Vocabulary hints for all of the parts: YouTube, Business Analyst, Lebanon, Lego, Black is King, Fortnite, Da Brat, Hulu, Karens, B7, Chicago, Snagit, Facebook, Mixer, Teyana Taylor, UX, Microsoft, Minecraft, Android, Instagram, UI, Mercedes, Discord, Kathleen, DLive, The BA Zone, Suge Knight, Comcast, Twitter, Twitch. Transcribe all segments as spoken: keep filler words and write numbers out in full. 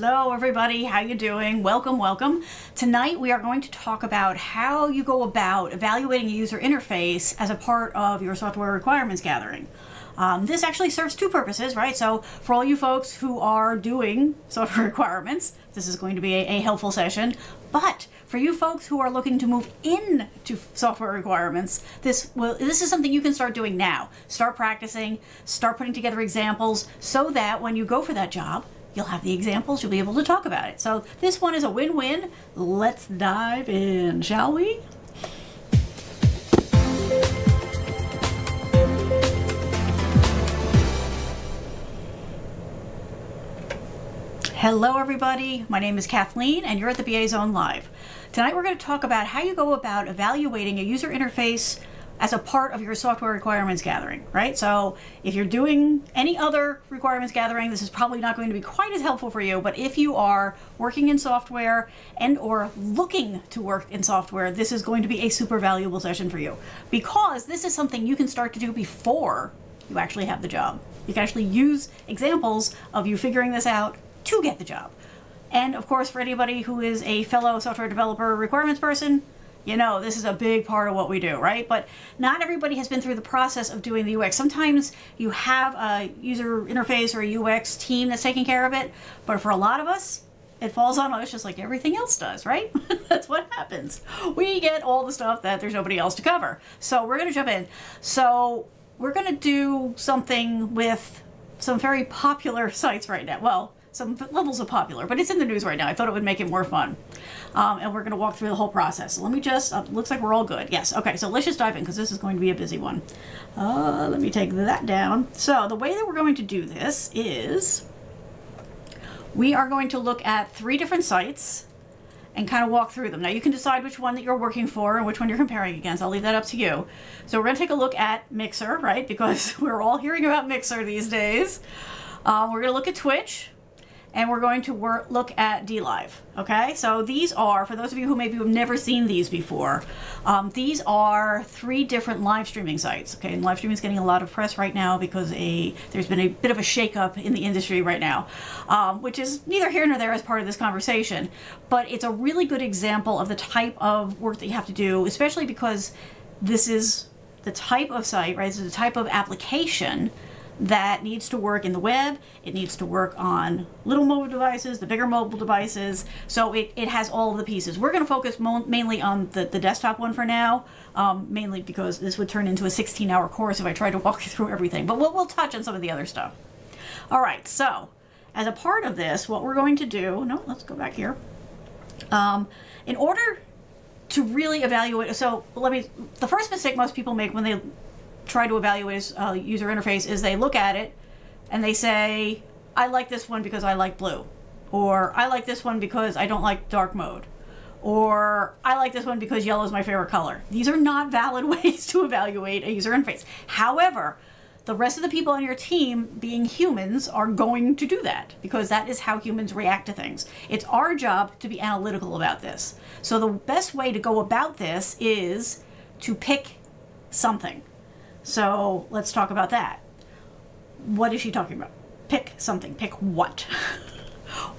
Hello everybody, how you doing? Welcome, welcome. Tonight we are going to talk about how you go about evaluating a user interface as a part of your software requirements gathering. Um, this actually serves two purposes, right? So for all you folks who are doing software requirements, this is going to be a, a helpful session. But for you folks who are looking to move into software requirements, this will, this is something you can start doing now. Start practicing, start putting together examples so that when you go for that job, you'll have the examples, you'll be able to talk about it. So this one is a win-win. Let's dive in, shall we? Hello everybody, my name is Kathleen and you're at the B A Zone Live. Tonight we're going to talk about how you go about evaluating a user interface as a part of your software requirements gathering, right? So if you're doing any other requirements gathering, this is probably not going to be quite as helpful for you, but if you are working in software and or looking to work in software, this is going to be a super valuable session for you because this is something you can start to do before you actually have the job. You can actually use examples of you figuring this out to get the job. And of course, for anybody who is a fellow software developer requirements person, you know, this is a big part of what we do, right? But not everybody has been through the process of doing the U X. Sometimes you have a user interface or a U X team that's taking care of it, but for a lot of us, it falls on us just like everything else does, right? That's what happens. We get all the stuff that there's nobody else to cover. So we're gonna jump in. So we're gonna do something with some very popular sites right now. Well, some levels of popular, but it's in the news right now. I thought it would make it more fun. Um, and we're gonna walk through the whole process. So let me just, uh, looks like we're all good. Yes, okay, so let's just dive in because this is going to be a busy one. Uh, let me take that down. So the way that we're going to do this is, we are going to look at three different sites and kind of walk through them. Now you can decide which one that you're working for and which one you're comparing against. I'll leave that up to you. So we're gonna take a look at Mixer, right? Because we're all hearing about Mixer these days. Um, we're gonna look at Twitch, and we're going to work, look at DLive, okay? So these are, for those of you who maybe have never seen these before, um, these are three different live streaming sites, okay? And live streaming is getting a lot of press right now because a, there's been a bit of a shakeup in the industry right now, um, which is neither here nor there as part of this conversation, but it's a really good example of the type of work that you have to do, especially because this is the type of site, right? This is the type of application that needs to work in the web. It needs to work on little mobile devices, the bigger mobile devices. So it, it has all of the pieces. We're gonna focus mainly on the, the desktop one for now, um, mainly because this would turn into a sixteen hour course if I tried to walk you through everything, but we'll, we'll touch on some of the other stuff. All right, so as a part of this, what we're going to do, no, let's go back here. Um, in order to really evaluate, so let me, the first mistake most people make when they try to evaluate a uh, user interface is they look at it and they say, I like this one because I like blue, or I like this one because I don't like dark mode, or I like this one because yellow is my favorite color. These are not valid ways to evaluate a user interface. However, the rest of the people on your team, being humans, are going to do that because that is how humans react to things. It's our job to be analytical about this. So the best way to go about this is to pick something. So let's talk about that. What is she talking about? Pick something. Pick what?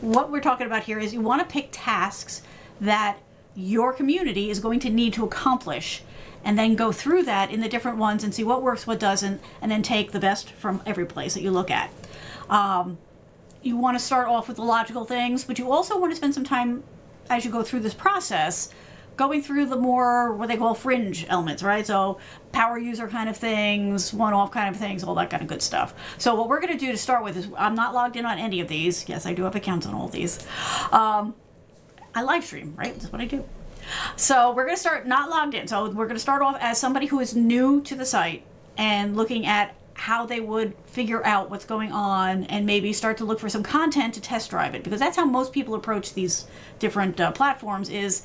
What we're talking about here is you want to pick tasks that your community is going to need to accomplish and then go through that in the different ones and see what works, what doesn't, and then take the best from every place that you look at. Um, you want to start off with the logical things, but you also want to spend some time as you go through this process going through the more, what they call fringe elements, right? So power user kind of things, one-off kind of things, all that kind of good stuff. So what we're gonna do to start with is, I'm not logged in on any of these. Yes, I do have accounts on all of these. Um, I live stream, right? That's what I do. So we're gonna start not logged in. So we're gonna start off as somebody who is new to the site and looking at how they would figure out what's going on and maybe start to look for some content to test drive it, because that's how most people approach these different uh, platforms is,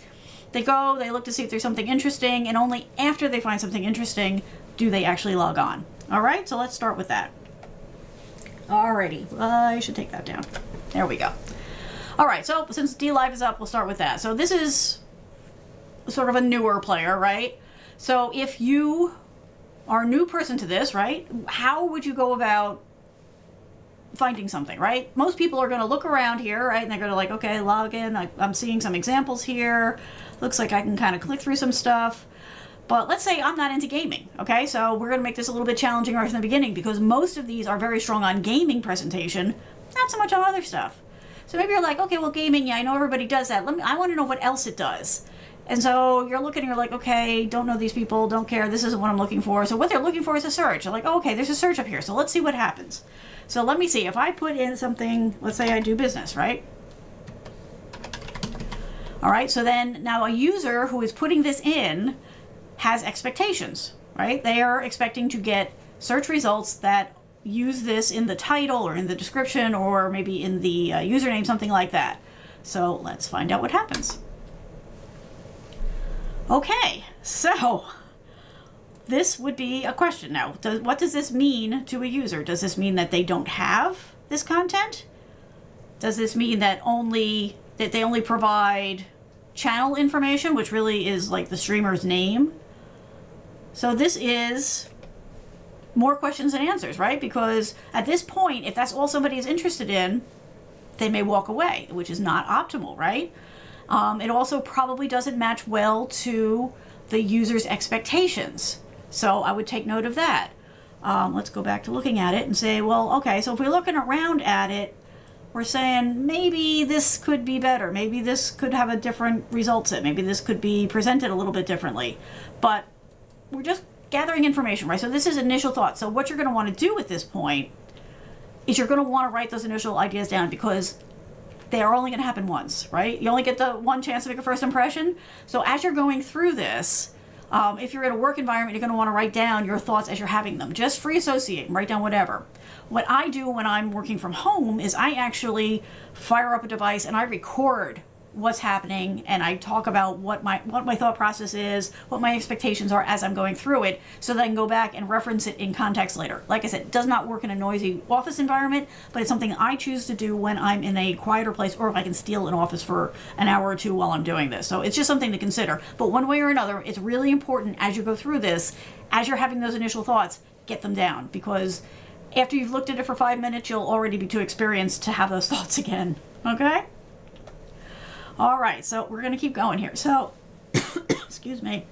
they go, they look to see if there's something interesting, and only after they find something interesting do they actually log on. All right, so let's start with that. Alrighty, uh, I should take that down. There we go. All right, so since DLive is up, we'll start with that. So this is sort of a newer player, right? So if you are a new person to this, right, how would you go about finding something, right? Most people are going to look around here, right? And they're going to like, okay, log in. I, I'm seeing some examples here. Looks like I can kind of click through some stuff. But let's say I'm not into gaming, okay? So we're going to make this a little bit challenging right from the beginning because most of these are very strong on gaming presentation, not so much on other stuff. So maybe you're like, okay, well, gaming, yeah, I know everybody does that. Let me, I want to know what else it does. And so you're looking and you're like, okay, don't know these people, don't care, this isn't what I'm looking for. So what they're looking for is a search. They're like, oh, okay, there's a search up here, so let's see what happens. So let me see, if I put in something, let's say I do business, right? All right, so then now a user who is putting this in has expectations, right? They are expecting to get search results that use this in the title or in the description or maybe in the uh, username, something like that. So let's find out what happens. Okay, so this would be a question now. Does, what does this mean to a user? Does this mean that they don't have this content? Does this mean that only that they only provide channel information, which really is like the streamer's name? So this is more questions than answers, right? Because at this point, if that's all somebody is interested in, they may walk away, which is not optimal, right? Um, it also probably doesn't match well to the user's expectations. So I would take note of that. Um, let's go back to looking at it and say, well, okay, so if we're looking around at it, we're saying maybe this could be better. Maybe this could have a different result set. Maybe this could be presented a little bit differently. But we're just gathering information, right? So this is initial thoughts. So what you're going to want to do at this point is you're going to want to write those initial ideas down because they are only going to happen once, right? You only get the one chance to make a first impression. So as you're going through this, um, if you're in a work environment, you're going to want to write down your thoughts as you're having them. Just free associate and write down whatever. What I do when I'm working from home is I actually fire up a device and I record what's happening and I talk about what my what my thought process is, what my expectations are as I'm going through it, so that I can go back and reference it in context later. Like I said, it does not work in a noisy office environment, but it's something I choose to do when I'm in a quieter place, or if I can steal an office for an hour or two while I'm doing this. So it's just something to consider. But one way or another, it's really important as you go through this, as you're having those initial thoughts, get them down, because after you've looked at it for five minutes, you'll already be too experienced to have those thoughts again, okay? All right, so we're going to keep going here. So, excuse me.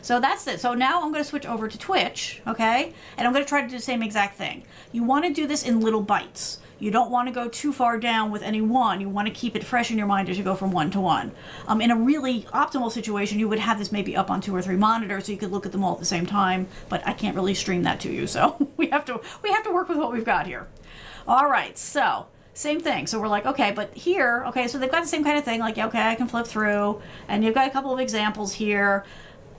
So that's it. So now I'm going to switch over to Twitch, okay? And I'm going to try to do the same exact thing. You want to do this in little bites. You don't want to go too far down with any one. You want to keep it fresh in your mind as you go from one to one. Um, in a really optimal situation, you would have this maybe up on two or three monitors so you could look at them all at the same time, but I can't really stream that to you, so we have to, we have to work with what we've got here. All right, so same thing. So we're like, okay, but here, okay, so they've got the same kind of thing, like, okay, I can flip through, and you've got a couple of examples here,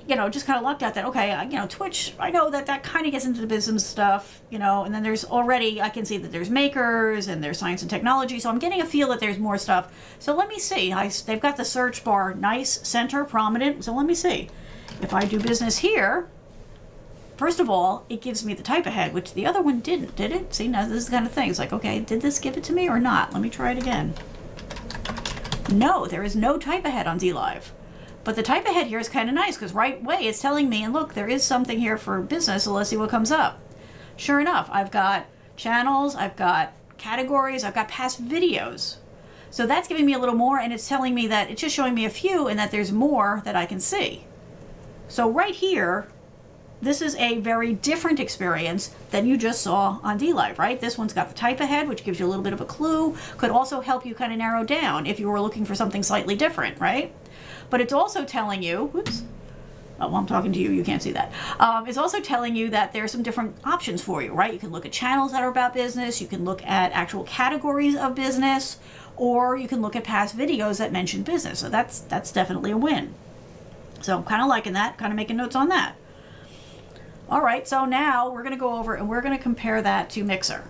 you know, just kind of lucked out that, okay, you know, Twitch, I know that that kind of gets into the business stuff, you know, and then there's already, I can see that there's makers, and there's science and technology, so I'm getting a feel that there's more stuff. So let me see, I, they've got the search bar, nice, center, prominent, so let me see. If I do business here, first of all, it gives me the type ahead, which the other one didn't, did it? See, now this is the kind of thing. It's like, okay, did this give it to me or not? Let me try it again. No, there is no type ahead on DLive. But the type ahead here is kind of nice because right away it's telling me, and look, there is something here for business, so let's see what comes up. Sure enough, I've got channels, I've got categories, I've got past videos. So that's giving me a little more, and it's telling me that it's just showing me a few and that there's more that I can see. So right here, this is a very different experience than you just saw on DLive, right? This one's got the type ahead, which gives you a little bit of a clue, could also help you kind of narrow down if you were looking for something slightly different, right? But it's also telling you, whoops, oh, well, I'm talking to you, you can't see that. Um, it's also telling you that there are some different options for you, right? You can look at channels that are about business, you can look at actual categories of business, or you can look at past videos that mention business. So that's, that's definitely a win. So I'm kind of liking that, kind of making notes on that. All right, so now we're going to go over and we're going to compare that to Mixer.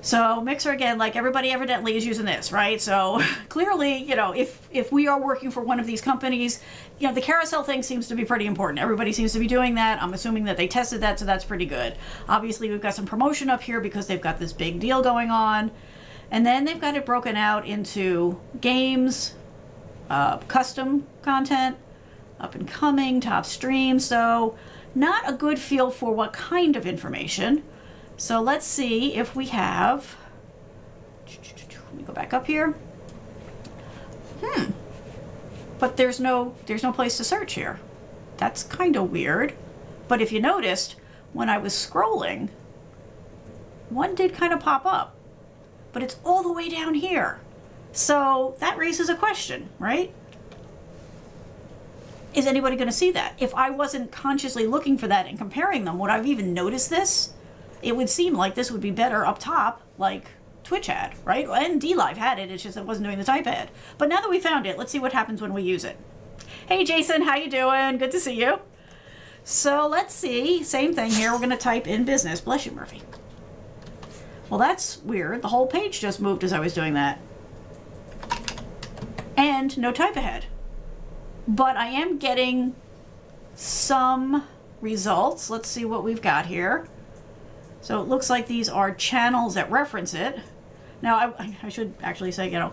So Mixer, again, like everybody evidently is using this, right? So clearly, you know, if, if we are working for one of these companies, you know, the carousel thing seems to be pretty important. Everybody seems to be doing that. I'm assuming that they tested that, so that's pretty good. Obviously, we've got some promotion up here because they've got this big deal going on. And then they've got it broken out into games, uh, custom content, up and coming, top stream. So not a good feel for what kind of information. So let's see if we have, let me go back up here. Hmm. But there's no, there's no place to search here. That's kind of weird. But if you noticed, when I was scrolling, one did kind of pop up, but it's all the way down here. So that raises a question, right? Is anybody going to see that? If I wasn't consciously looking for that and comparing them, would I have even noticed this? It would seem like this would be better up top, like Twitch had, right? And DLive had it, it's just it wasn't doing the type ad. But now that we found it, let's see what happens when we use it. Hey Jason, how you doing? Good to see you. So let's see, same thing here, we're going to type in business. Bless you, Murphy. Well, that's weird. The whole page just moved as I was doing that. And no type ahead. But I am getting some results. Let's see what we've got here. So it looks like these are channels that reference it. Now, I, I should actually say, you know,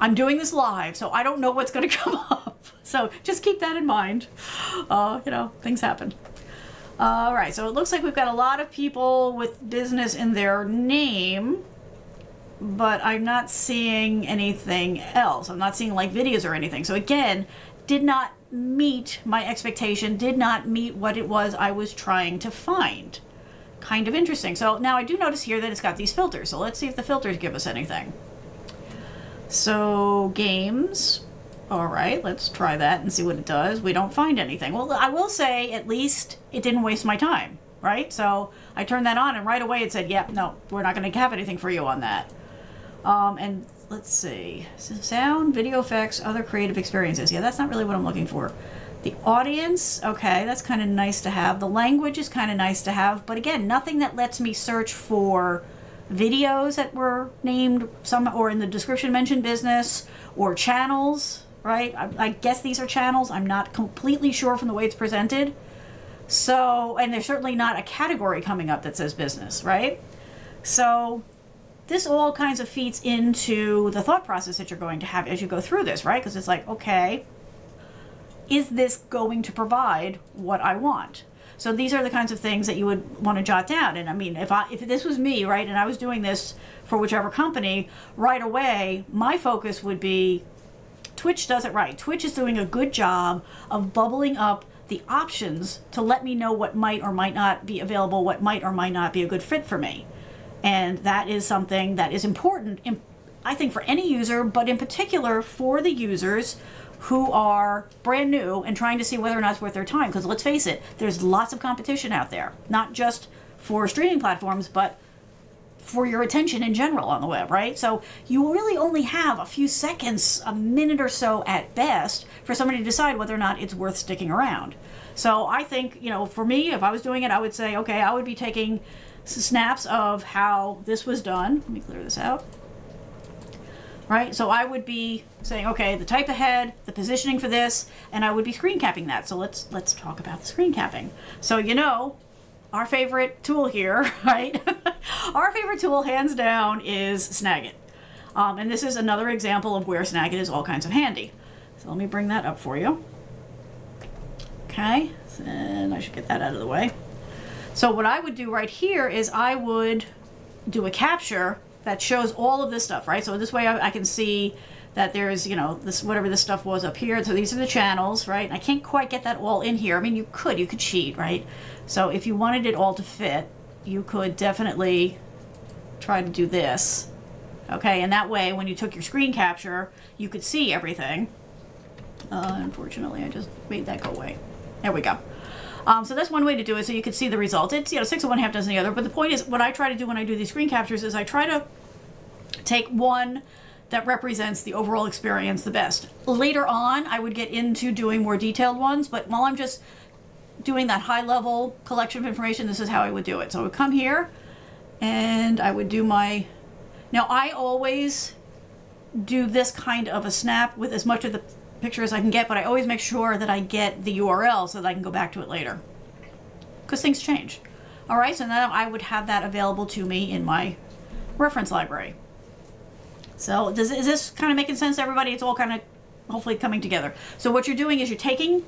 I'm doing this live, so I don't know what's going to come up. So just keep that in mind. Uh, you know, things happen. All right, so it looks like we've got a lot of people with business in their name, but I'm not seeing anything else. I'm not seeing like videos or anything. So again, did not meet my expectation, did not meet what it was I was trying to find. Kind of interesting. So now I do notice here that it's got these filters. So let's see if the filters give us anything. So games, all right, let's try that and see what it does. We don't find anything. Well, I will say at least it didn't waste my time, right? So I turned that on and right away it said, yep, yeah, no, we're not gonna have anything for you on that. Um, and let's see, sound, video effects, other creative experiences. Yeah, that's not really what I'm looking for. The audience, okay, that's kind of nice to have. The language is kind of nice to have, but again, nothing that lets me search for videos that were named some or in the description mentioned business or channels, right? I, I guess these are channels. I'm not completely sure from the way it's presented. So, and there's certainly not a category coming up that says business, right? So this all kinds of feeds into the thought process that you're going to have as you go through this, right? Because it's like, okay, is this going to provide what I want? So these are the kinds of things that you would want to jot down. And I mean, if I, if this was me, right, and I was doing this for whichever company, right away, my focus would be Twitch does it right. Twitch is doing a good job of bubbling up the options to let me know what might or might not be available, what might or might not be a good fit for me. And that is something that is important, I think, for any user, but in particular for the users who are brand new and trying to see whether or not it's worth their time. Because let's face it, there's lots of competition out there, not just for streaming platforms, but for your attention in general on the web, right? So you really only have a few seconds, a minute or so at best, for somebody to decide whether or not it's worth sticking around. So I think, you know, for me, if I was doing it, I would say, okay, I would be taking snaps of how this was done. Let me clear this out. Right, so I would be saying, okay, the type ahead, the positioning for this, and I would be screen capping that. So let's let's talk about the screen capping. So you know, our favorite tool here, right? Our favorite tool, hands down, is Snagit. Um, and this is another example of where Snagit is all kinds of handy. So let me bring that up for you. Okay, and I should get that out of the way. So what I would do right here is I would do a capture that shows all of this stuff, right? So this way I, I can see that there's, you know, this whatever this stuff was up here. So these are the channels, right? And I can't quite get that all in here. I mean, you could, you could cheat, right? So if you wanted it all to fit, you could definitely try to do this. Okay, and that way when you took your screen capture, you could see everything. Uh, unfortunately, I just made that go away. There we go. Um, so that's one way to do it, so you can see the results. It's, you know, six of one, half dozen the other. But the point is, what I try to do when I do these screen captures is I try to take one that represents the overall experience the best. Later on, I would get into doing more detailed ones, but while I'm just doing that high-level collection of information, this is how I would do it. So I would come here, and I would do my... Now, I always do this kind of a snap with as much of the picture as I can get, but I always make sure that I get the U R L so that I can go back to it later, because things change. All right, so now I would have that available to me in my reference library. So does, is this kind of making sense to everybody? It's all kind of hopefully coming together. So what you're doing is you're taking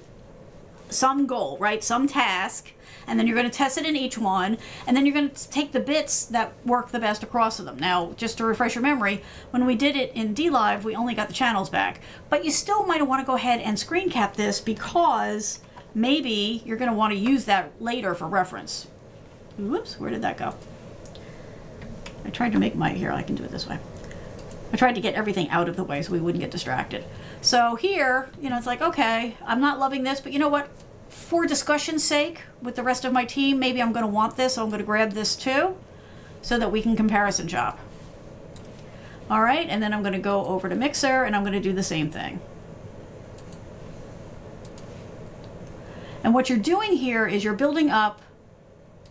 some goal, right? Some task, and then you're going to test it in each one, and then you're going to take the bits that work the best across of them. Now, just to refresh your memory, when we did it in DLive, we only got the channels back, but you still might want to go ahead and screen cap this because maybe you're going to want to use that later for reference. Whoops, where did that go? I tried to make my, here, I can do it this way. I tried to get everything out of the way so we wouldn't get distracted. So here, you know, it's like, okay, I'm not loving this, but you know what? For discussion's sake, with the rest of my team, maybe I'm going to want this, so I'm going to grab this too, so that we can comparison shop. All right, and then I'm going to go over to Mixer, and I'm going to do the same thing. And what you're doing here is you're building up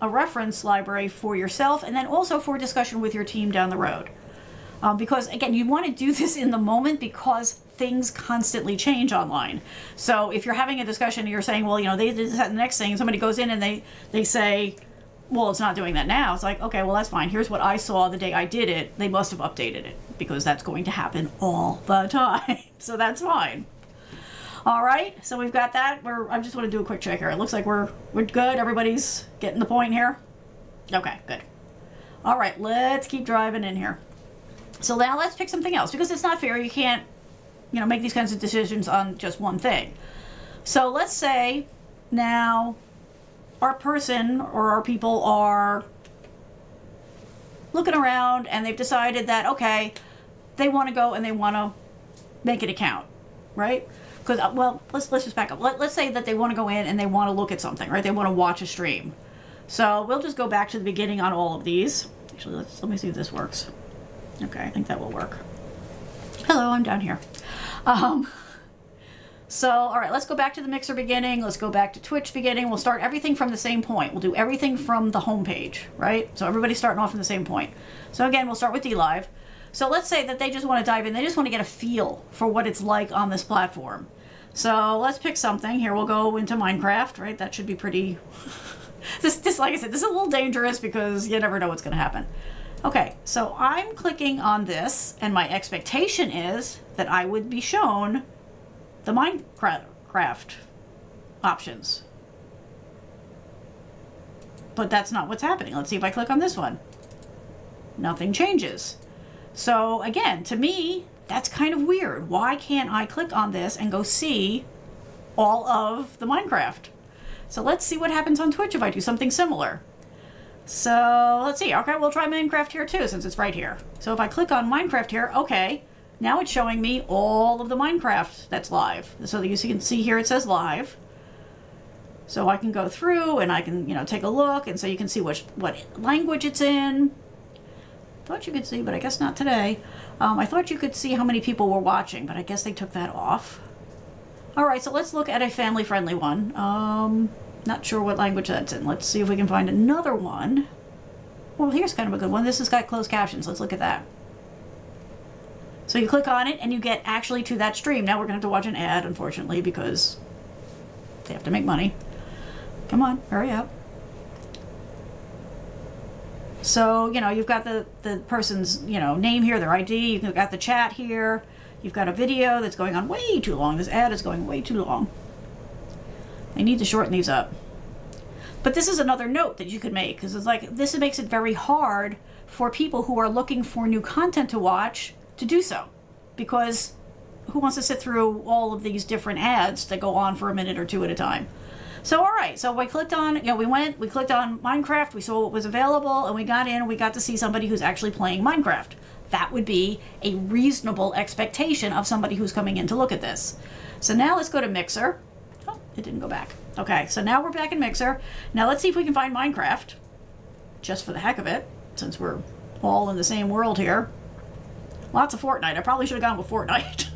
a reference library for yourself, and then also for discussion with your team down the road. Um, because again, you want to do this in the moment because things constantly change online. So if you're having a discussion and you're saying, well, you know, they did the next thing, and somebody goes in and they, they say, well, it's not doing that now. It's like, okay, well, that's fine. Here's what I saw the day I did it. They must have updated it because that's going to happen all the time. So that's fine. All right. So we've got that. We're, I just want to do a quick check here. It looks like we're, we're good. Everybody's getting the point here. Okay, good. All right. Let's keep driving in here. So now let's pick something else, because it's not fair. You can't, you know, make these kinds of decisions on just one thing. So let's say now our person or our people are looking around and they've decided that, okay, they want to go and they want to make an account, right? Because, well, let's, let's just back up. Let, let's say that they want to go in and they want to look at something, right? They want to watch a stream. So we'll just go back to the beginning on all of these. Actually, let's, let me see if this works. Okay, I think that will work. Hello, I'm down here. Um, so, all right, let's go back to the Mixer beginning. Let's go back to Twitch beginning. We'll start everything from the same point. We'll do everything from the home page, right? So everybody's starting off from the same point. So again, we'll start with DLive. So let's say that they just want to dive in. They just want to get a feel for what it's like on this platform. So let's pick something. Here, we'll go into Minecraft, right? That should be pretty... this, this, like I said, this is a little dangerous because you never know what's going to happen. Okay, so I'm clicking on this, and my expectation is that I would be shown the Minecraft options. But that's not what's happening. Let's see if I click on this one. Nothing changes. So again, to me, that's kind of weird. Why can't I click on this and go see all of the Minecraft? So let's see what happens on Twitch if I do something similar. So let's see. Okay, we'll try Minecraft here too, since it's right here. So if I click on Minecraft here, okay, now it's showing me all of the Minecraft that's live. So you can see here it says live. So I can go through and I can, you know, take a look, and so you can see which, what language it's in. Thought you could see, but I guess not today. Um, I thought you could see how many people were watching, but I guess they took that off. All right, so let's look at a family-friendly one. Um... Not sure what language that's in. Let's see if we can find another one. Well, here's kind of a good one. This has got closed captions. Let's look at that. So you click on it and you get actually to that stream. Now we're going to have to watch an ad, unfortunately, because they have to make money. Come on, hurry up. So, you know, you've got the, the person's, you know, name here, their I D. You've got the chat here. You've got a video that's going on way too long. This ad is going way too long. I need to shorten these up. But this is another note that you could make, because it's like, this makes it very hard for people who are looking for new content to watch to do so, because who wants to sit through all of these different ads that go on for a minute or two at a time? So, all right, so we clicked on, you know, we went, we clicked on Minecraft, we saw what was available, and we got in, and we got to see somebody who's actually playing Minecraft. That would be a reasonable expectation of somebody who's coming in to look at this. So now let's go to Mixer. It didn't go back. Okay, so now we're back in Mixer. Now let's see if we can find Minecraft, just for the heck of it, since we're all in the same world here. Lots of Fortnite. I probably should have gone with Fortnite.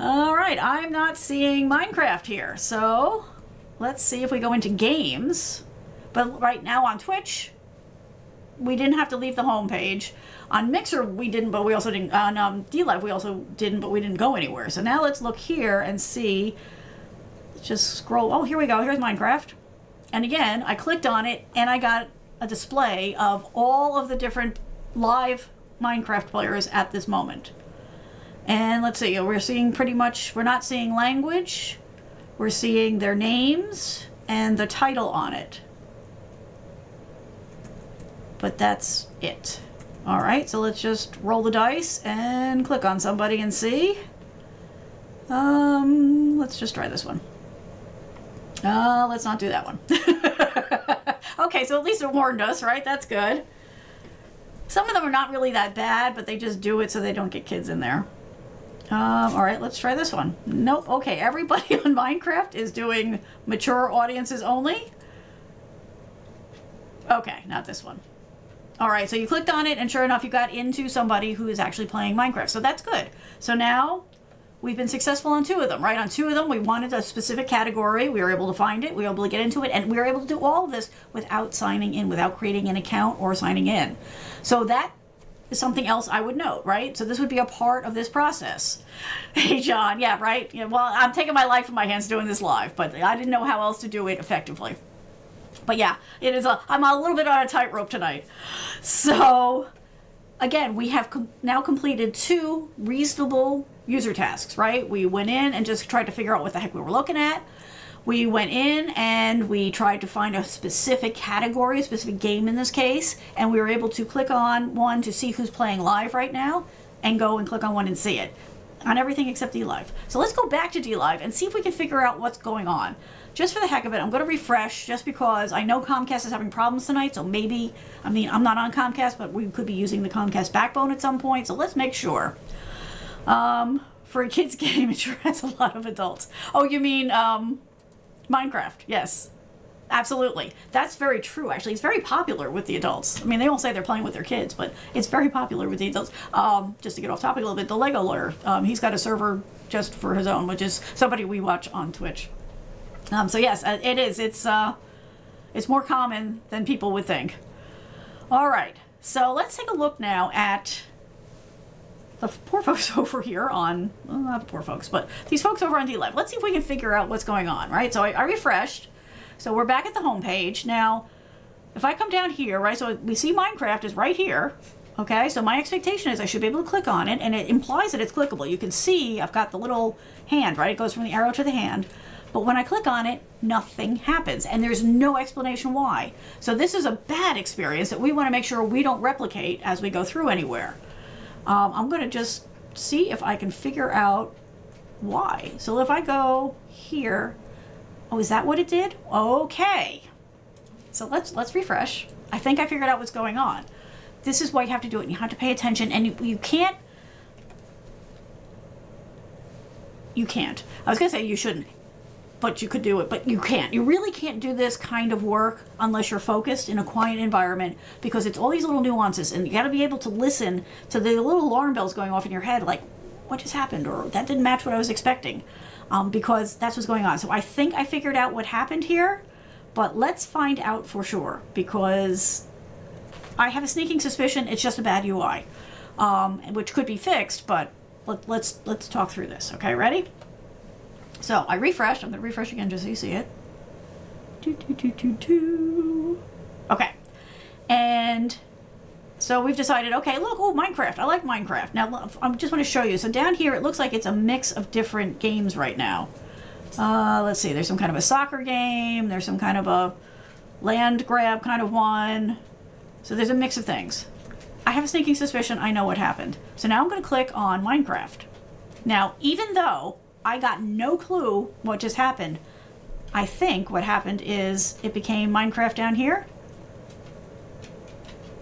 All right, I'm not seeing Minecraft here. So let's see if we go into games. But right now on Twitch, we didn't have to leave the home page. On Mixer, we didn't, but we also didn't. On um, DLive, we also didn't, but we didn't go anywhere. So now let's look here and see. Let's just scroll. Oh, here we go. Here's Minecraft. And again, I clicked on it, and I got a display of all of the different live Minecraft players at this moment. And let's see. We're seeing pretty much, we're not seeing language. we're seeing their names and the title on it. But that's it. All right, so let's just roll the dice and click on somebody and see. Um, let's just try this one. Uh, let's not do that one. Okay, so at least it warned us, right? That's good. Some of them are not really that bad, but they just do it so they don't get kids in there. Um, all right, let's try this one. Nope, okay, everybody on Minecraft is doing mature audiences only. Okay, not this one. All right, so you clicked on it and sure enough, you got into somebody who is actually playing Minecraft. So that's good. So now we've been successful on two of them, right? On two of them, we wanted a specific category. We were able to find it. We were able to get into it. And we were able to do all of this without signing in, without creating an account or signing in. So that is something else I would note, right? So this would be a part of this process. Hey, John. Yeah, right. Yeah, well, I'm taking my life in my hands doing this live, but I didn't know how else to do it effectively. But yeah, it is a, I'm a little bit on a tightrope tonight. So again, we have com now completed two reasonable user tasks, right? We went in and just tried to figure out what the heck we were looking at. We went in and we tried to find a specific category, a specific game in this case, and we were able to click on one to see who's playing live right now and go and click on one and see it on everything except DLive. So let's go back to DLive and see if we can figure out what's going on. Just for the heck of it, I'm going to refresh just because I know Comcast is having problems tonight, so maybe, I mean, I'm not on Comcast, but we could be using the Comcast backbone at some point, so let's make sure. Um, for a kid's game, it sure has a lot of adults. Oh, you mean um, Minecraft? Yes, absolutely. That's very true, actually. It's very popular with the adults. I mean, they won't say they're playing with their kids, but it's very popular with the adults. Um, just to get off topic a little bit, the Lego lawyer, um, he's got a server just for his own, which is somebody we watch on Twitch. Um, so yes, it is. It's uh, it's more common than people would think. All right, so let's take a look now at the poor folks over here on, well, not the poor folks, but these folks over on DLive. Let's see if we can figure out what's going on, right? So I, I refreshed. So we're back at the home page. Now, if I come down here, right, so we see Minecraft is right here. Okay, so my expectation is I should be able to click on it, and it implies that it's clickable. You can see I've got the little hand, right? It goes from the arrow to the hand. But when I click on it, nothing happens, and there's no explanation why. So this is a bad experience that we want to make sure we don't replicate as we go through anywhere. Um, I'm going to just see if I can figure out why. So if I go here, oh, is that what it did? Okay. So let's let's refresh. I think I figured out what's going on. This is why you have to do it. You have to pay attention, and you, you can't. You can't. I was going to say you shouldn't. But you could do it, but you can't. You really can't do this kind of work unless you're focused in a quiet environment, because it's all these little nuances, and you gotta be able to listen to the little alarm bells going off in your head, like, what just happened? Or that didn't match what I was expecting, um, because that's what's going on. So I think I figured out what happened here, but let's find out for sure, because I have a sneaking suspicion it's just a bad U I, um, which could be fixed, but let, let's, let's talk through this. Okay, ready? So I refreshed. I'm going to refresh again just so you see it. Doo, doo, doo, doo, doo. Okay. And so we've decided, okay, look, oh, Minecraft. I like Minecraft. Now, I just want to show you. So down here, it looks like it's a mix of different games right now. Uh, let's see. There's some kind of a soccer game. There's some kind of a land grab kind of one. So there's a mix of things. I have a sneaking suspicion I know what happened. So now I'm going to click on Minecraft. Now, even though I got no clue what just happened, I think what happened is it became Minecraft down here.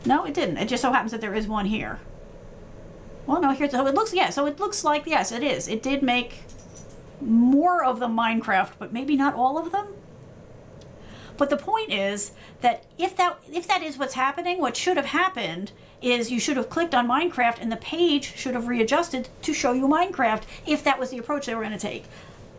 No, it didn't. It just so happens that there is one here. Well, no, here's, so it looks, yeah, so it looks like, yes, it is. It did make more of the Minecraft, but maybe not all of them. But the point is that if that, if that is what's happening, what should have happened is you should have clicked on Minecraft and the page should have readjusted to show you Minecraft if that was the approach they were going to take.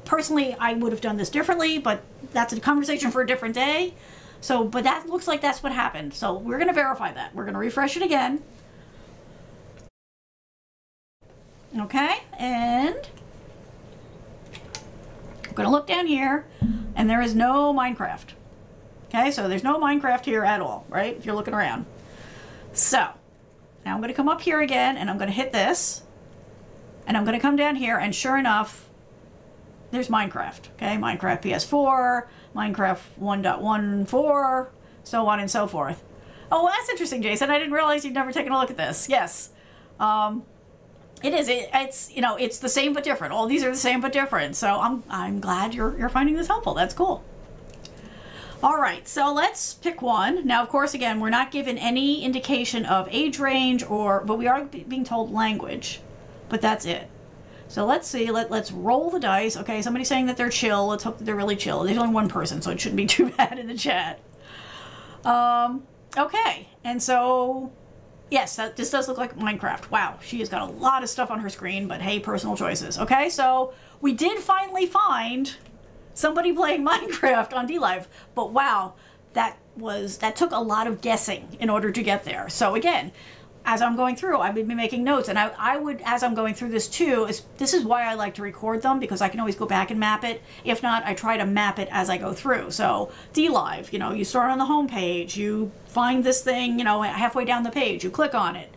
Personally, I would have done this differently, but that's a conversation for a different day. So, but that looks like that's what happened. So we're going to verify that. We're going to refresh it again. Okay, and I'm going to look down here and there is no Minecraft. Okay, so there's no Minecraft here at all, right? If you're looking around. So, now I'm going to come up here again, and I'm going to hit this. And I'm going to come down here, and sure enough, there's Minecraft, okay? Minecraft P S four, Minecraft one point one four, so on and so forth. Oh, well, that's interesting, Jason. I didn't realize you'd never taken a look at this. Yes. Um, it is. It, it's, you know, it's the same but different. All these are the same but different. So I'm, I'm glad you're, you're finding this helpful. That's cool. All right, so let's pick one. Now, of course, again, we're not given any indication of age range or, but we are being told language, but that's it. So let's see, let, let's roll the dice. Okay, somebody's saying that they're chill. Let's hope that they're really chill. There's only one person, so it shouldn't be too bad in the chat. Um, okay, and so, yes, that, this does look like Minecraft. Wow, she has got a lot of stuff on her screen, but hey, personal choices. Okay, so we did finally find somebody playing Minecraft on DLive, but wow, that was that took a lot of guessing in order to get there. So again, as I'm going through, I've been making notes, and I, I would, as I'm going through this too, is, this is why I like to record them, because I can always go back and map it. If not, I try to map it as I go through. So DLive, you know, you start on the home page, you find this thing, you know, halfway down the page, you click on it.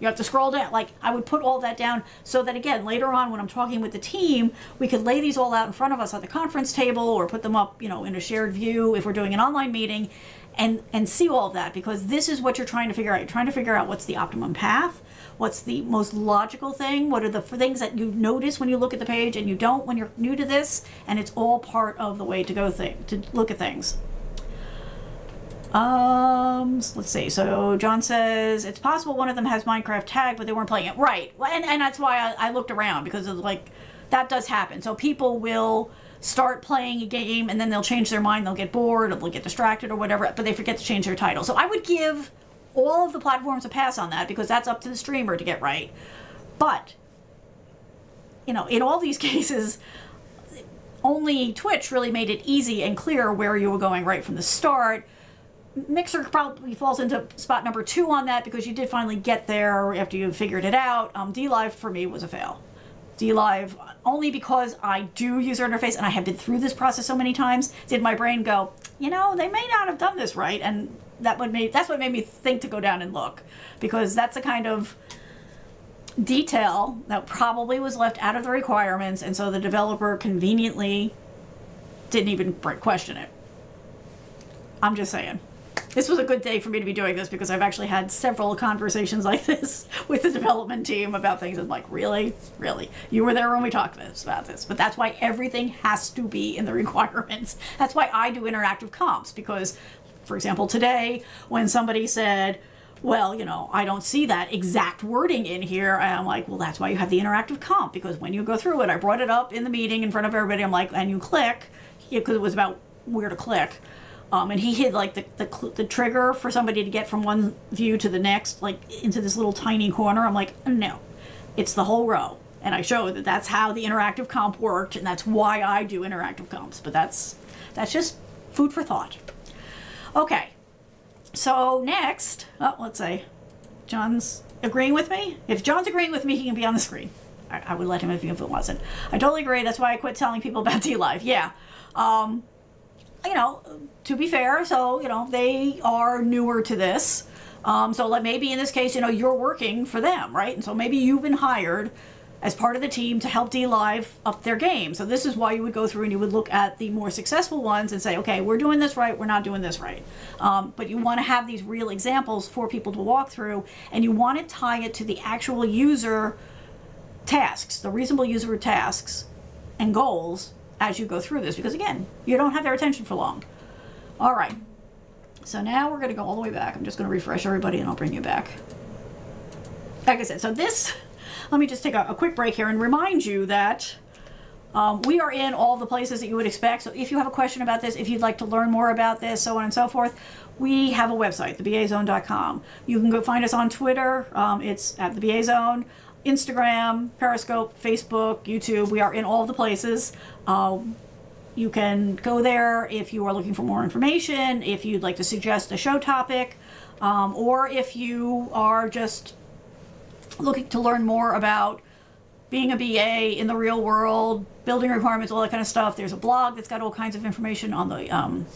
You have to scroll down. Like, I would put all that down so that, again, later on when I'm talking with the team, we could lay these all out in front of us at the conference table or put them up, you know, in a shared view if we're doing an online meeting and, and see all of that, because this is what you're trying to figure out. You're trying to figure out what's the optimum path, what's the most logical thing, what are the things that you notice when you look at the page and you don't when you're new to this, and it's all part of the way to go thing, to look at things. Um, so let's see. So John says it's possible one of them has Minecraft tag, but they weren't playing it. Right. And, and that's why I, I looked around, because it was like, that does happen. So people will start playing a game and then they'll change their mind. They'll get bored or they'll get distracted or whatever, but they forget to change their title. So I would give all of the platforms a pass on that, because that's up to the streamer to get right. But, you know, in all these cases, only Twitch really made it easy and clear where you were going right from the start. Mixer probably falls into spot number two on that, because you did finally get there after you figured it out. Um, DLive for me was a fail. DLive, only because I do user interface and I have been through this process so many times, did my brain go, you know, they may not have done this right, and that would make, that's what made me think to go down and look, because that's the kind of detail that probably was left out of the requirements, and so the developer conveniently didn't even question it. I'm just saying. This was a good day for me to be doing this, because I've actually had several conversations like this with the development team about things. I'm like, really? Really? You were there when we talked this, about this. But that's why everything has to be in the requirements. That's why I do interactive comps, because, for example, today when somebody said, well, you know, I don't see that exact wording in here, I'm like, well, that's why you have the interactive comp, because when you go through it, I brought it up in the meeting in front of everybody. I'm like, and you click, because it was about where to click. Um, and he hid like the, the, the trigger for somebody to get from one view to the next, like into this little tiny corner. I'm like, no, it's the whole row. And I showed that that's how the interactive comp worked, and that's why I do interactive comps. But that's, that's just food for thought. Okay, so next, oh, let's say John's agreeing with me. If John's agreeing with me, he can be on the screen. I, I would let him if it wasn't. I totally agree. That's why I quit telling people about DLive. Yeah. Um, you know, to be fair, so, you know, they are newer to this. Um, so like maybe in this case, you know, you're working for them, right? And so maybe you've been hired as part of the team to help DLive up their game. So this is why you would go through and you would look at the more successful ones and say, okay, we're doing this right, we're not doing this right. Um, but you want to have these real examples for people to walk through, and you want to tie it to the actual user tasks, the reasonable user tasks and goals as you go through this, because again, you don't have their attention for long. All right, so now we're gonna go all the way back. I'm just gonna refresh everybody and I'll bring you back. Like I said, so this, let me just take a, a quick break here and remind you that um, we are in all the places that you would expect. So if you have a question about this, if you'd like to learn more about this, so on and so forth, we have a website, the B A zone dot com. You can go find us on Twitter. Um, it's at the B A zone. Instagram, Periscope, Facebook, YouTube. We are in all the places. Um, you can go there if you are looking for more information, if you'd like to suggest a show topic, um, or if you are just looking to learn more about being a B A in the real world, building requirements, all that kind of stuff. There's a blog that's got all kinds of information on the um,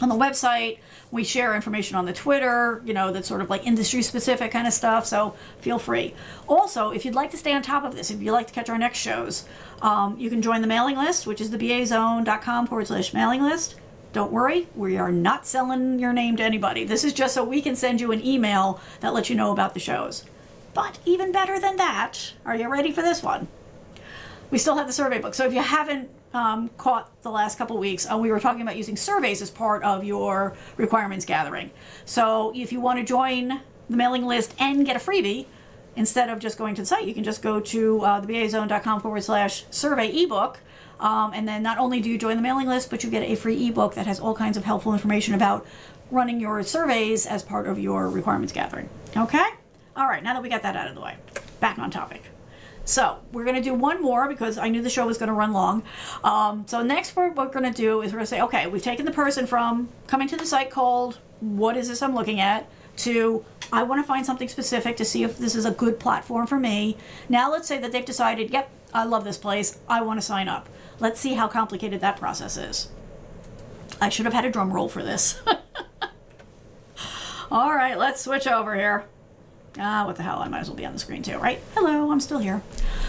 on the website. We share information on the Twitter, you know, that's sort of like industry specific kind of stuff. So feel free. Also, if you'd like to stay on top of this, if you'd like to catch our next shows, um, you can join the mailing list, which is thebazone.com forward slash mailing list. Don't worry, we are not selling your name to anybody. This is just so we can send you an email that lets you know about the shows. But even better than that, are you ready for this one? We still have the survey book. So if you haven't um, caught the last couple weeks, uh, we were talking about using surveys as part of your requirements gathering. So if you want to join the mailing list and get a freebie, instead of just going to the site, you can just go to uh, thebazone.com forward slash survey ebook. Um, and then not only do you join the mailing list, but you get a free ebook that has all kinds of helpful information about running your surveys as part of your requirements gathering. Okay? All right, now that we got that out of the way, back on topic. So we're going to do one more because I knew the show was going to run long. Um, so next what we're going to do is we're going to say, okay, we've taken the person from coming to the site cold, what is this I'm looking at, to I want to find something specific to see if this is a good platform for me. Now let's say that they've decided, yep, I love this place. I want to sign up. Let's see how complicated that process is. I should have had a drum roll for this. All right, let's switch over here. Ah, what the hell, I might as well be on the screen too, right? Hello, I'm still here.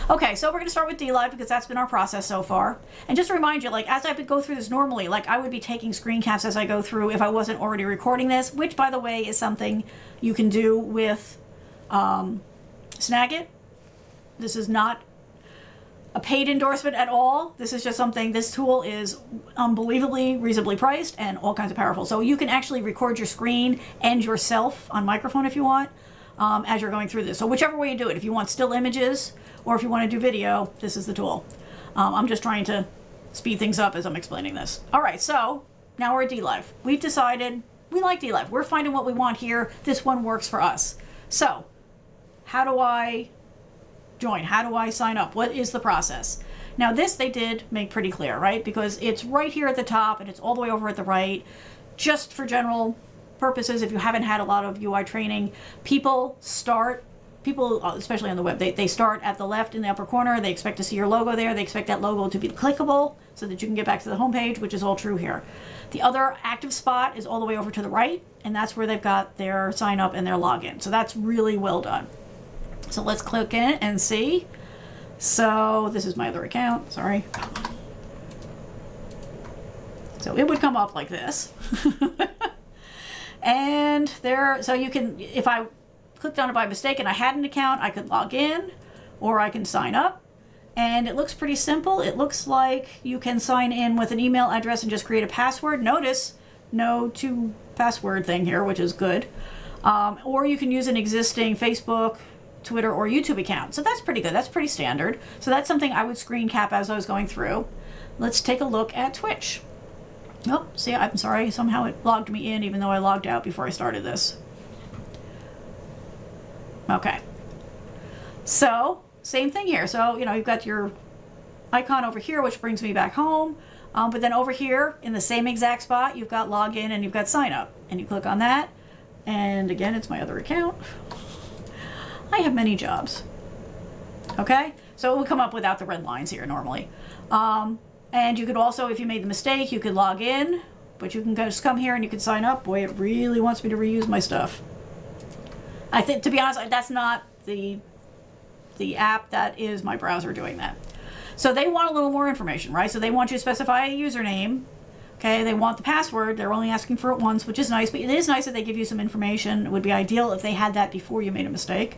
Okay, so we're going to start with DLive because that's been our process so far. And just to remind you, like, as I would go through this normally, like, I would be taking screen caps as I go through if I wasn't already recording this, which, by the way, is something you can do with um, Snagit. This is not a paid endorsement at all. This is just something, this tool is unbelievably reasonably priced and all kinds of powerful. So you can actually record your screen and yourself on microphone if you want. Um, as you're going through this. So whichever way you do it, if you want still images or if you want to do video, this is the tool. Um, I'm just trying to speed things up as I'm explaining this. All right, so now we're at DLive. We've decided we like DLive. We're finding what we want here. This one works for us. So how do I join? How do I sign up? What is the process? Now this they did make pretty clear, right? Because it's right here at the top and it's all the way over at the right, just for general purposes. If you haven't had a lot of U I training, people start, people, especially on the web, they, they start at the left in the upper corner. They expect to see your logo there. They expect that logo to be clickable so that you can get back to the homepage, which is all true here. The other active spot is all the way over to the right, and that's where they've got their sign up and their login. So that's really well done. So let's click in and see. So this is my other account, sorry. So it would come up like this. And there, so you can, if I clicked on it by mistake and I had an account, I could log in or I can sign up. And it looks pretty simple. It looks like you can sign in with an email address and just create a password. Notice no two password thing here, which is good. Um, or you can use an existing Facebook, Twitter, or YouTube account. So that's pretty good. That's pretty standard. So that's something I would screen cap as I was going through. Let's take a look at Twitch. Oh, see, I'm sorry. Somehow it logged me in even though I logged out before I started this. Okay. So, same thing here. So, you know, you've got your icon over here, which brings me back home. Um, but then over here, in the same exact spot, you've got login and you've got sign up. And you click on that. And again, it's my other account. I have many jobs. Okay? So it would come up without the red lines here normally. Um... And you could also, if you made the mistake, you could log in, but you can just come here and you can sign up. Boy, it really wants me to reuse my stuff. I think, to be honest, that's not the, the app, that is my browser doing that. So they want a little more information, right? So they want you to specify a username. Okay, they want the password. They're only asking for it once, which is nice, but it is nice that they give you some information. It would be ideal if they had that before you made a mistake.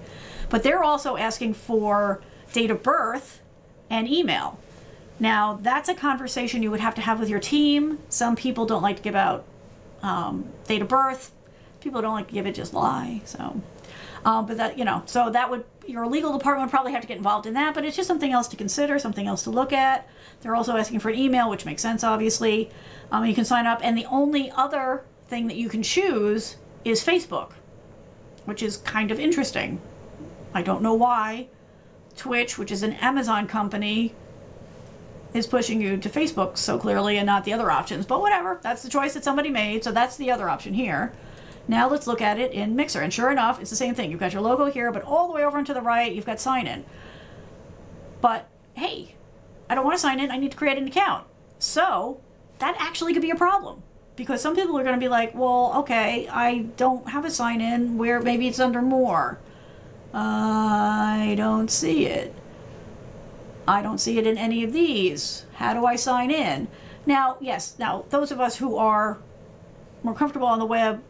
But they're also asking for date of birth and email. Now, that's a conversation you would have to have with your team. Some people don't like to give out um, date of birth. People don't like to give it, just lie. So, um, but that, you know, so that would, your legal department would probably have to get involved in that, but it's just something else to consider, something else to look at. They're also asking for an email, which makes sense, obviously. Um, you can sign up. And the only other thing that you can choose is Facebook, which is kind of interesting. I don't know why. Twitch, which is an Amazon company, is pushing you to Facebook so clearly and not the other options, but whatever, that's the choice that somebody made, so that's the other option here. Now let's look at it in Mixer, and sure enough, it's the same thing. You've got your logo here, but all the way over and to the right, you've got sign in. But hey, I don't want to sign in, I need to create an account. So that actually could be a problem. Because some people are going to be like, well, okay, I don't have a sign in where maybe it's under more. Uh, I don't see it. I don't see it in any of these. How do I sign in? Now, yes, now those of us who are more comfortable on the web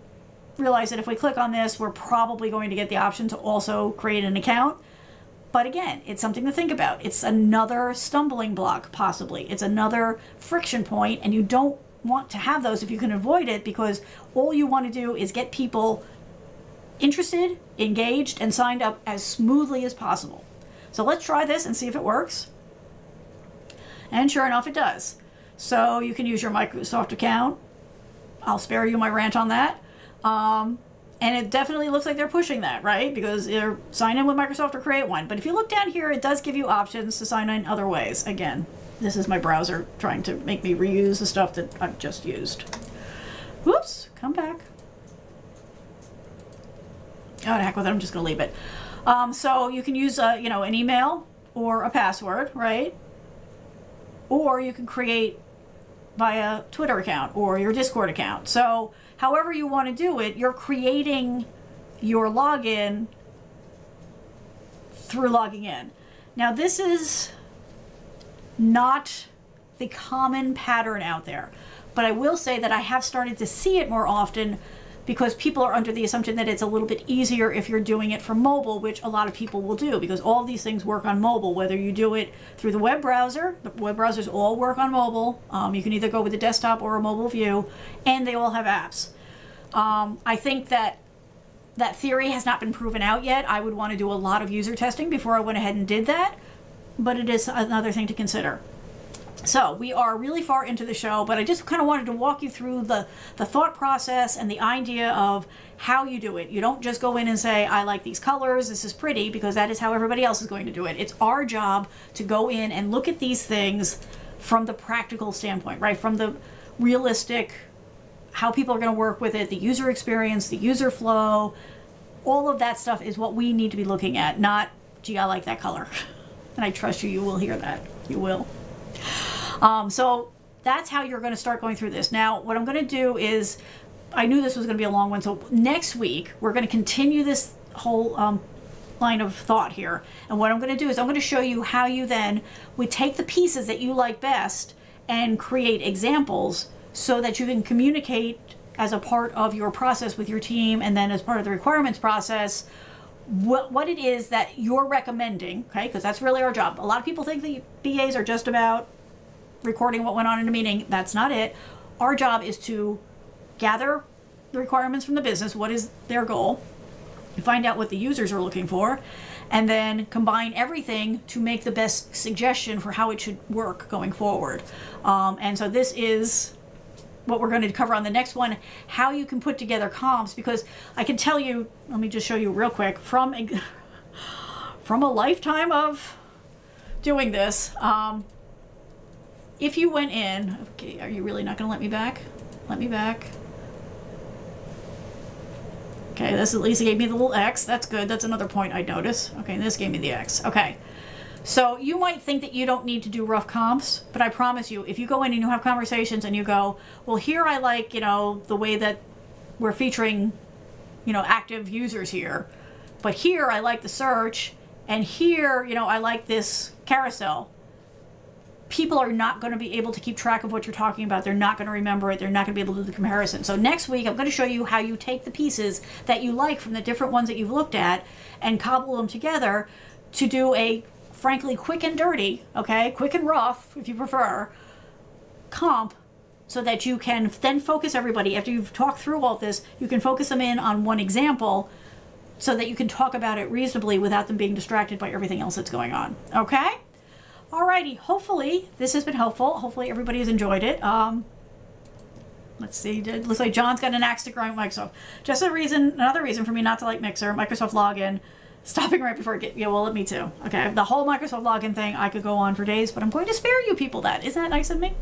realize that if we click on this, we're probably going to get the option to also create an account. But again, it's something to think about. It's another stumbling block, possibly. It's another friction point, and you don't want to have those if you can avoid it, because all you want to do is get people interested, engaged, and signed up as smoothly as possible. So let's try this and see if it works. And sure enough, it does. So you can use your Microsoft account. I'll spare you my rant on that. Um, and it definitely looks like they're pushing that, right? Because either sign in with Microsoft or create one. But if you look down here, it does give you options to sign in other ways. Again, this is my browser trying to make me reuse the stuff that I've just used. Whoops, come back. Oh, to heck with it, I'm just gonna leave it. Um, so you can use a, you know, an email or a password, right? Or you can create via Twitter account or your Discord account. So however you want to do it, you're creating your login through logging in. Now this is not the common pattern out there, but I will say that I have started to see it more often because people are under the assumption that it's a little bit easier if you're doing it from mobile, which a lot of people will do because all of these things work on mobile, whether you do it through the web browser. The web browsers all work on mobile. Um, you can either go with a desktop or a mobile view, and they all have apps. Um, I think that that theory has not been proven out yet. I would want to do a lot of user testing before I went ahead and did that, but it is another thing to consider. So we are really far into the show, but I just kind of wanted to walk you through the, the thought process and the idea of how you do it. You don't just go in and say, I like these colors, this is pretty, because that is how everybody else is going to do it. It's our job to go in and look at these things from the practical standpoint, right? From the realistic, how people are going to work with it, the user experience, the user flow, all of that stuff is what we need to be looking at, not, gee, I like that color. And I trust you, you will hear that. You will. Um, so that's how you're going to start going through this. Now, what I'm going to do is, I knew this was going to be a long one, so next week we're going to continue this whole um, line of thought here. And what I'm going to do is I'm going to show you how you then would take the pieces that you like best and create examples so that you can communicate as a part of your process with your team and then as part of the requirements process what, what it is that you're recommending, okay? Because that's really our job. A lot of people think the B As are just about recording what went on in a meeting. That's not it. Our job is to gather the requirements from the business, what is their goal, and find out what the users are looking for, and then combine everything to make the best suggestion for how it should work going forward. Um, and so this is what we're going to cover on the next one, how you can put together comps, because I can tell you, let me just show you real quick, from a, from a lifetime of doing this, um, if you went in, okay, are you really not going to let me back? Let me back. Okay, this at least gave me the little X. That's good. That's another point I notice. Okay, this gave me the X. Okay. So you might think that you don't need to do rough comps, but I promise you, if you go in and you have conversations and you go, well, here I like, you know, the way that we're featuring, you know, active users here, but here I like the search, and here, you know, I like this carousel. People are not going to be able to keep track of what you're talking about. They're not going to remember it. They're not going to be able to do the comparison. So next week, I'm going to show you how you take the pieces that you like from the different ones that you've looked at and cobble them together to do a, frankly, quick and dirty, okay, quick and rough, if you prefer, comp, so that you can then focus everybody. After you've talked through all this, you can focus them in on one example so that you can talk about it reasonably without them being distracted by everything else that's going on, okay? Alrighty, hopefully this has been helpful. Hopefully everybody has enjoyed it. Um, let's see, it looks like John's got an axe to grind with Microsoft. Just a reason, another reason for me not to like Mixer, Microsoft login, stopping right before it gets, yeah, well, me too. Okay, the whole Microsoft login thing, I could go on for days, but I'm going to spare you people that. Isn't that nice of me?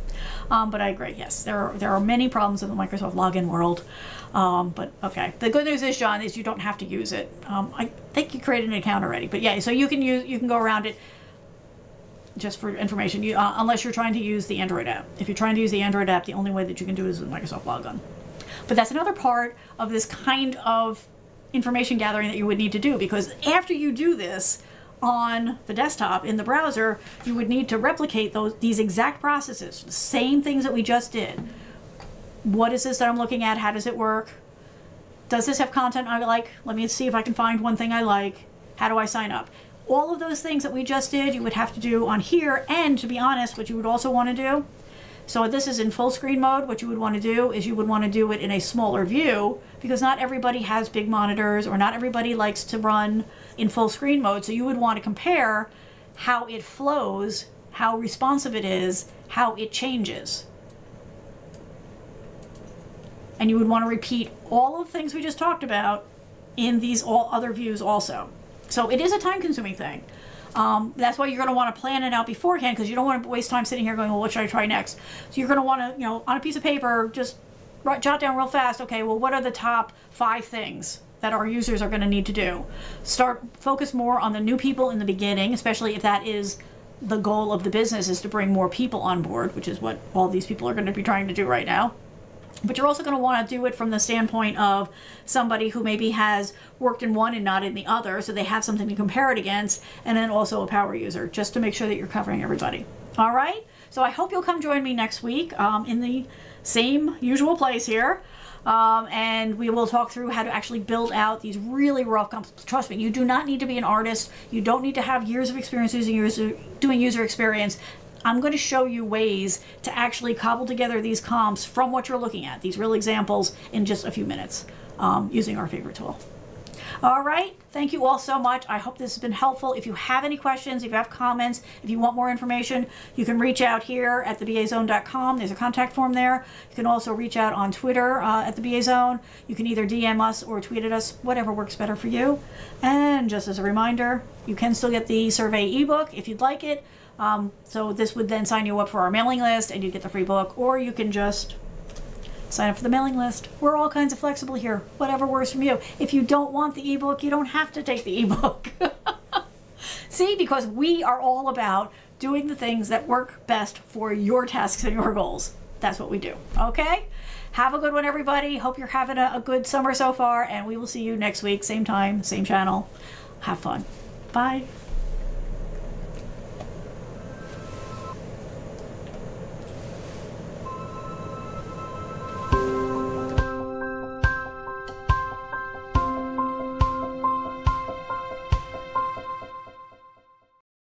Um, but I agree, yes, there are, there are many problems in the Microsoft login world. Um, but okay, the good news is, John, is you don't have to use it. Um, I think you created an account already, but yeah, so you can use, you can go around it. just for information, you, uh, unless you're trying to use the Android app. If you're trying to use the Android app, the only way that you can do it is with Microsoft Logon. But that's another part of this kind of information gathering that you would need to do, because after you do this on the desktop in the browser, you would need to replicate those these exact processes, the same things that we just did. What is this that I'm looking at? How does it work? Does this have content I like? Let me see if I can find one thing I like. How do I sign up? All of those things that we just did, you would have to do on here. And to be honest, what you would also want to do, so this is in full screen mode, what you would want to do is you would want to do it in a smaller view, because not everybody has big monitors, or not everybody likes to run in full screen mode. So you would want to compare how it flows, how responsive it is, how it changes. And you would want to repeat all of the things we just talked about in these all other views also. So it is a time-consuming thing. Um, that's why you're going to want to plan it out beforehand, because you don't want to waste time sitting here going, well, what should I try next? So you're going to want to, you know, on a piece of paper, just write, jot down real fast, okay, well, what are the top five things that our users are going to need to do? Start, focus more on the new people in the beginning, especially if that is the goal of the business, is to bring more people on board, which is what all these people are going to be trying to do right now. But you're also going to want to do it from the standpoint of somebody who maybe has worked in one and not in the other, so they have something to compare it against, and then also a power user, just to make sure that you're covering everybody. All right? So I hope you'll come join me next week um, in the same usual place here, um, and we will talk through how to actually build out these really rough comps. Trust me, you do not need to be an artist. You don't need to have years of experience using user, doing user experience. I'm going to show you ways to actually cobble together these comps from what you're looking at, these real examples, in just a few minutes um, using our favorite tool. All right. Thank you all so much. I hope this has been helpful. If you have any questions, if you have comments, if you want more information, you can reach out here at the b a zone dot com. There's a contact form there. You can also reach out on Twitter uh, at the B A Zone. You can either D M us or tweet at us, whatever works better for you. And just as a reminder, you can still get the survey ebook if you'd like it. Um, so this would then sign you up for our mailing list and you get the free book, or you can just sign up for the mailing list. We're all kinds of flexible here. Whatever works for you. If you don't want the ebook, you don't have to take the ebook. See, because we are all about doing the things that work best for your tasks and your goals. That's what we do. Okay? Have a good one, everybody. Hope you're having a, a good summer so far, and we will see you next week. Same time, same channel. Have fun. Bye.